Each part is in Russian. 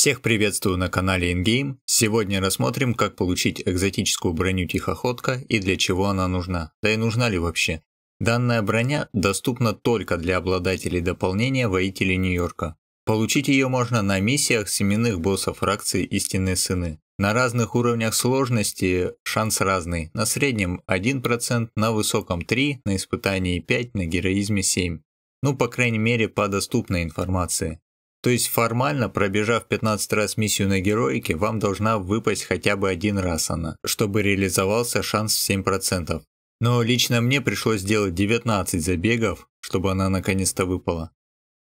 Всех приветствую на канале InGame. Сегодня рассмотрим, как получить экзотическую броню Тихоходка и для чего она нужна. Да и нужна ли вообще? Данная броня доступна только для обладателей дополнения Воители Нью-Йорка. Получить ее можно на миссиях семенных боссов фракции Истинные сыны. На разных уровнях сложности шанс разный. На среднем 1%, на высоком 3%, на испытании 5%, на героизме 7%. Ну, по крайней мере, по доступной информации. То есть формально, пробежав 15 раз миссию на героике, вам должна выпасть хотя бы один раз она, чтобы реализовался шанс в 7%. Но лично мне пришлось сделать 19 забегов, чтобы она наконец-то выпала.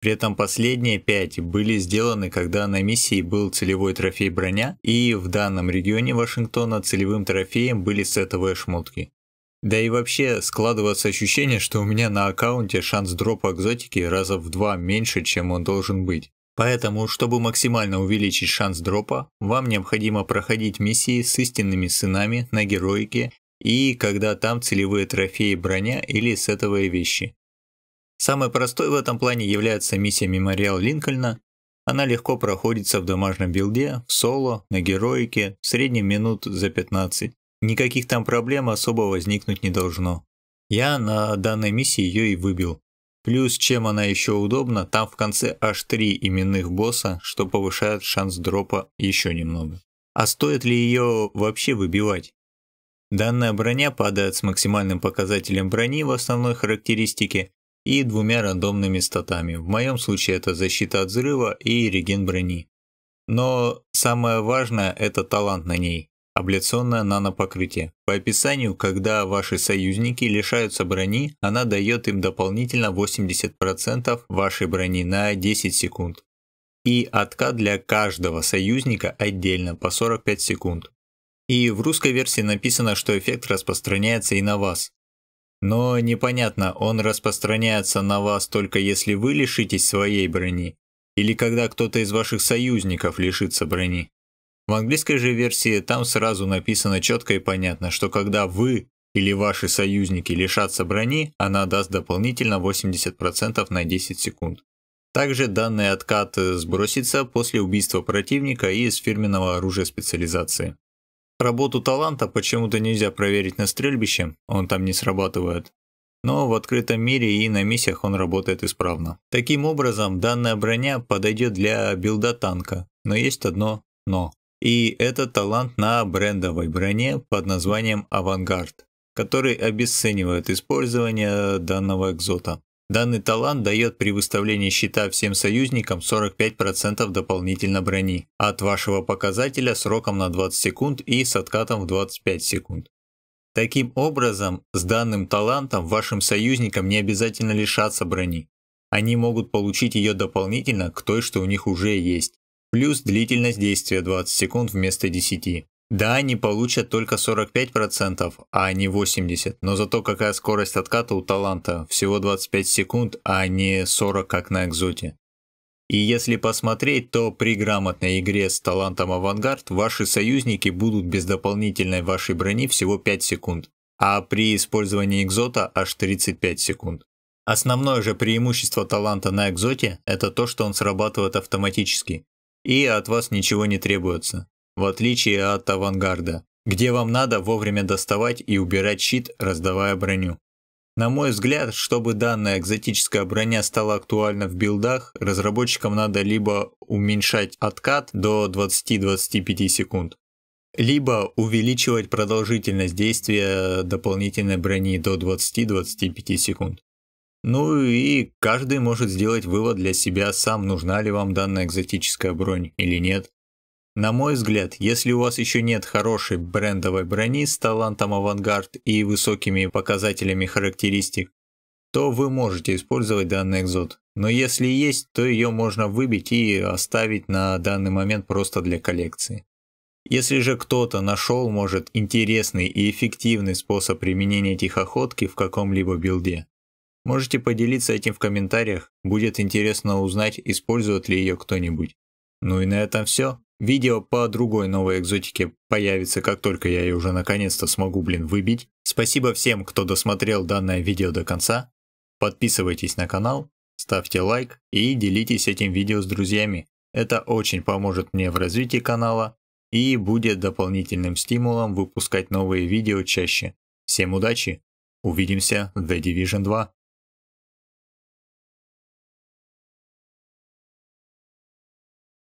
При этом последние 5 были сделаны, когда на миссии был целевой трофей броня, и в данном регионе Вашингтона целевым трофеем были сетовые шмотки. Да и вообще складывается ощущение, что у меня на аккаунте шанс дропа экзотики раза в 2 меньше, чем он должен быть. Поэтому, чтобы максимально увеличить шанс дропа, вам необходимо проходить миссии с истинными сынами на героике и когда там целевые трофеи броня или сетовые вещи. Самой простой в этом плане является миссия Мемориал Линкольна. Она легко проходится в домашнем билде, в соло, на героике, в среднем минут за 15. Никаких там проблем особо возникнуть не должно. Я на данной миссии ее и выбил. Плюс, чем она еще удобна, там в конце аж 3 именных босса, что повышает шанс дропа еще немного. А стоит ли ее вообще выбивать? Данная броня падает с максимальным показателем брони в основной характеристике и 2 рандомными статами. В моем случае это защита от взрыва и реген брони. Но самое важное — это талант на ней. Абляционное нанопокрытие. По описанию, когда ваши союзники лишаются брони, она дает им дополнительно 80% вашей брони на 10 секунд. И откат для каждого союзника отдельно по 45 секунд. И в русской версии написано, что эффект распространяется и на вас. Но непонятно, он распространяется на вас только если вы лишитесь своей брони, или когда кто-то из ваших союзников лишится брони. В английской же версии там сразу написано четко и понятно, что когда вы или ваши союзники лишатся брони, она даст дополнительно 80% на 10 секунд. Также данный откат сбросится после убийства противника и из фирменного оружия специализации. Работу таланта почему-то нельзя проверить на стрельбище, он там не срабатывает. Но в открытом мире и на миссиях он работает исправно. Таким образом, данная броня подойдет для билда танка, но есть одно «но». И это талант на брендовой броне под названием «Авангард», который обесценивает использование данного экзота. Данный талант дает при выставлении щита всем союзникам 45% дополнительно брони от вашего показателя сроком на 20 секунд и с откатом в 25 секунд. Таким образом, с данным талантом вашим союзникам не обязательно лишаться брони. Они могут получить ее дополнительно к той, что у них уже есть. Плюс длительность действия 20 секунд вместо 10. Да, они получат только 45%, а не 80%, но зато какая скорость отката у таланта, всего 25 секунд, а не 40, как на экзоте. И если посмотреть, то при грамотной игре с талантом «Авангард» ваши союзники будут без дополнительной вашей брони всего 5 секунд, а при использовании экзота аж 35 секунд. Основное же преимущество таланта на экзоте – это то, что он срабатывает автоматически. И от вас ничего не требуется, в отличие от «Авангарда», где вам надо вовремя доставать и убирать щит, раздавая броню. На мой взгляд, чтобы данная экзотическая броня стала актуальна в билдах, разработчикам надо либо уменьшать откат до 20-25 секунд, либо увеличивать продолжительность действия дополнительной брони до 20-25 секунд. Ну и каждый может сделать вывод для себя сам, нужна ли вам данная экзотическая бронь или нет. На мой взгляд, если у вас еще нет хорошей брендовой брони с талантом «Авангард» и высокими показателями характеристик, то вы можете использовать данный экзот. Но если есть, то ее можно выбить и оставить на данный момент просто для коллекции. Если же кто-то нашел, может, интересный и эффективный способ применения Тихоходки в каком-либо билде, можете поделиться этим в комментариях, будет интересно узнать, использует ли ее кто-нибудь. Ну и на этом все. Видео по другой новой экзотике появится, как только я ее уже наконец-то смогу, выбить. Спасибо всем, кто досмотрел данное видео до конца. Подписывайтесь на канал, ставьте лайк и делитесь этим видео с друзьями. Это очень поможет мне в развитии канала и будет дополнительным стимулом выпускать новые видео чаще. Всем удачи! Увидимся в The Division 2.